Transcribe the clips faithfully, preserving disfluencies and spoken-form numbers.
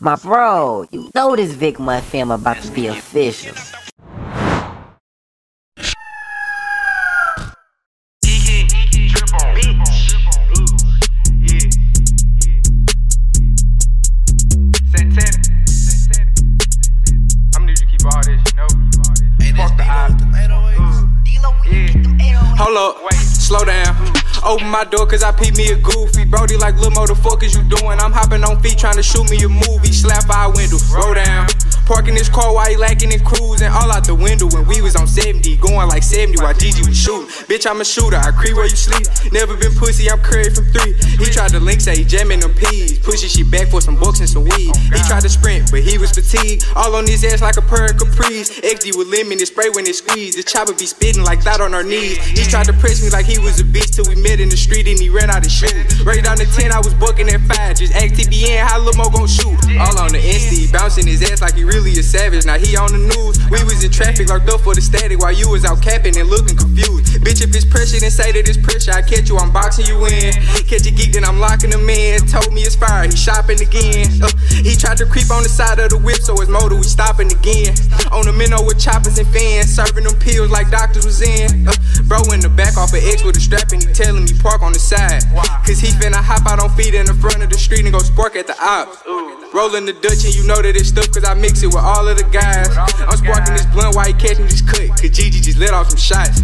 My bro, you know this VickMont fam about to be official. Slow down, open my door cause I peep me a goofy. Brody like, Lil Mo, the fuck is you doing? I'm hopping on feet trying to shoot me a movie. Slap our window, roll down. Parking this car while he lacking and cruising. All out the window when we was on seventy. Going like seventy while Gigi was shooting. Bitch, I'm a shooter, I creep where you sleep. Never been pussy, I'm curried from three. He tried to link, say he jamming them peas. Pushing shit back for some bucks and some weed. He tried to sprint, but he was fatigued. All on his ass like a purr and caprice. X D with lemon and spray when it squeezed. The chopper be spitting like that on our knees. He tried to press me like he was a bitch till we met in the street and he ran out of shoes. Right down to ten, I was bucking at five. Just act T B N, how Lil Mo gon' shoot? All on the N C, bouncing his ass like he really a savage, now he on the news. We was in traffic, locked up for the static while you was out capping and looking confused. Bitch, if it's pressure, then say that it's pressure. I catch you, I'm boxing you in. Catch a geek, then I'm locking him in. Told me it's fire, he shopping again. Uh, he tried to creep on the side of the whip, so his motor, we stopping again. On the minnow with choppers and fans, serving them pills like doctors was in. Uh, bro in the back off an X with a strap, and he telling me park on the side. Cause he finna hop out on feet in the front of the street and go spark at the ops. Rolling the Dutch, and you know that it's stuff, cause I mix it with all of the guys. I'm sparking this blunt while he catching this cut, cause Gigi just let off some shots.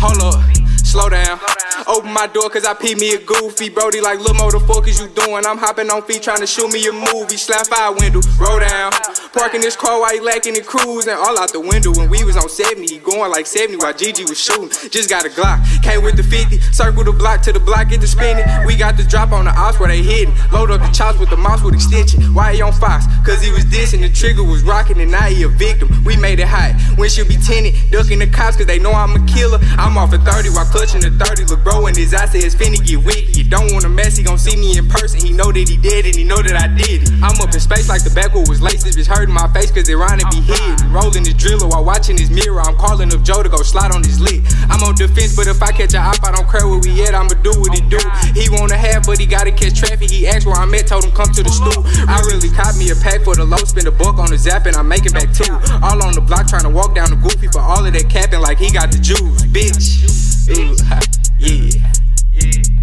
Hold up, slow down. Open my door cause I pee me a goofy. Brody like, Lil Mo, the fuck is you doing? I'm hopping on feet trying to shoot me a movie. Slap fire window, roll down. Parking this car while he lacking and cruising. All out the window when we was on seventy. He going like seventy while Gigi was shooting. Just got a Glock, came with the fifty. Circle the block to the block, get the spinning. We got the drop on the ops where they hitting. Load up the chops with the mouse with extension. Why he on Fox? Cause he was dissing. The trigger was rocking and now he a victim. We made it hot. When she'll be tenant, ducking the cops cause they know I'm a killer. I'm off a thirty while clutching the thirty. Look bro in his eye says it's finna get wicked. You don't want a mess, he gon' see me in person. He know that he dead and he know that I did it. I'm up in space like the backwood was laced. This bitch hurting my face cause they're on and be hidden. Rolling his driller while watching his mirror. I'm calling up Joe to go slide on his lick. I'm on defense but if I catch a op I don't care where we at. I'ma do what he do. He wanna have but he gotta catch traffic. He asked where I'm at, told him come to the stool. I really caught me a pack for the low. Spend a buck on the zap and I make it back too. All on the block trying to walk down the goofy for all of that capping like he got the juice, bitch. Ooh, ha, yeah, yeah.